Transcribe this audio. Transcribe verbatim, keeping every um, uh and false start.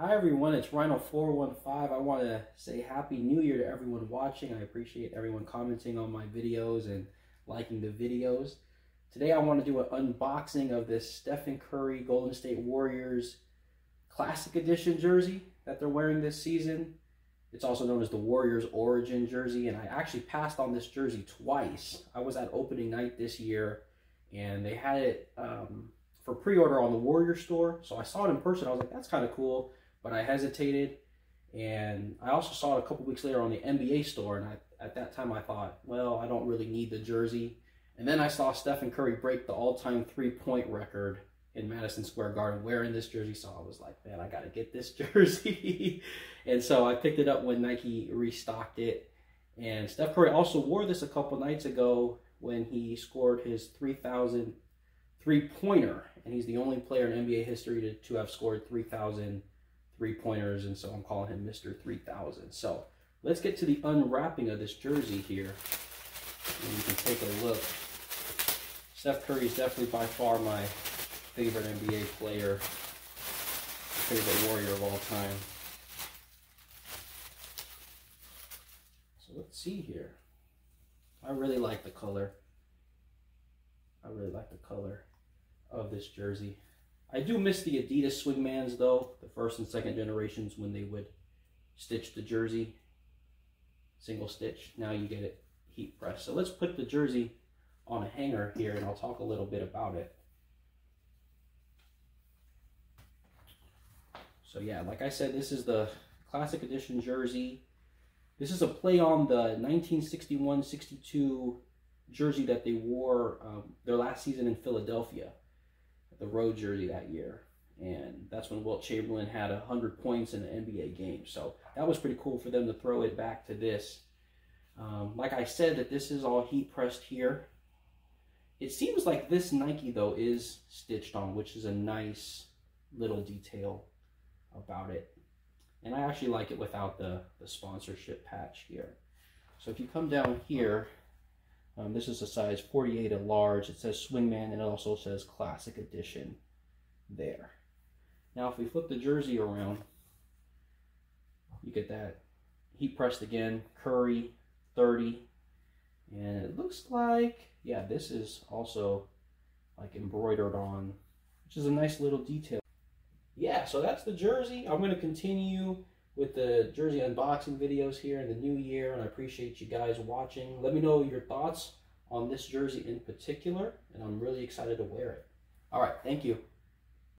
Hi everyone, it's Rhino four one five. I want to say Happy New Year to everyone watching. I appreciate everyone commenting on my videos and liking the videos. Today I want to do an unboxing of this Stephen Curry Golden State Warriors Classic Edition jersey that they're wearing this season. It's also known as the Warriors Origin jersey, and I actually passed on this jersey twice. I was at opening night this year, and they had it um, for pre-order on the Warrior store. So I saw it in person, I was like, that's kind of cool. But I hesitated, and I also saw it a couple weeks later on the N B A store, and I, at that time I thought, well, I don't really need the jersey. And then I saw Stephen Curry break the all-time three-point record in Madison Square Garden wearing this jersey, so I was like, man, I gotta get this jersey. And so I picked it up when Nike restocked it, and Steph Curry also wore this a couple nights ago when he scored his three thousandth three-pointer, and he's the only player in N B A history to, to have scored three thousand three-pointers, and so I'm calling him Mister three thousand. So let's get to the unwrapping of this jersey here, and you can take a look. Steph Curry is definitely by far my favorite N B A player, favorite Warrior of all time. So let's see here. I really like the color. I really like the color of this jersey. I do miss the Adidas Swingmans though, the first and second generations when they would stitch the jersey, single stitch. Now you get it heat pressed. So let's put the jersey on a hanger here and I'll talk a little bit about it. So yeah, like I said, this is the Classic Edition jersey. This is a play on the nineteen sixty-one sixty-two jersey that they wore um, their last season in Philadelphia, the road jersey that year, and that's when Wilt Chamberlain had one hundred points in an N B A game, so that was pretty cool for them to throw it back to this. Um, like I said, that this is all heat pressed here. It seems like this Nike though is stitched on, which is a nice little detail about it, and I actually like it without the, the sponsorship patch here. So if you come down here, Um, this is a size forty-eight, a large. It says Swingman, and it also says Classic Edition there. Now, if we flip the jersey around, you get that heat pressed again, Curry thirty, and it looks like, yeah, this is also like embroidered on, which is a nice little detail. Yeah, so that's the jersey. I'm going to continue with the jersey unboxing videos here in the new year, and I appreciate you guys watching. Let me know your thoughts on this jersey in particular, and I'm really excited to wear it. All right, thank you.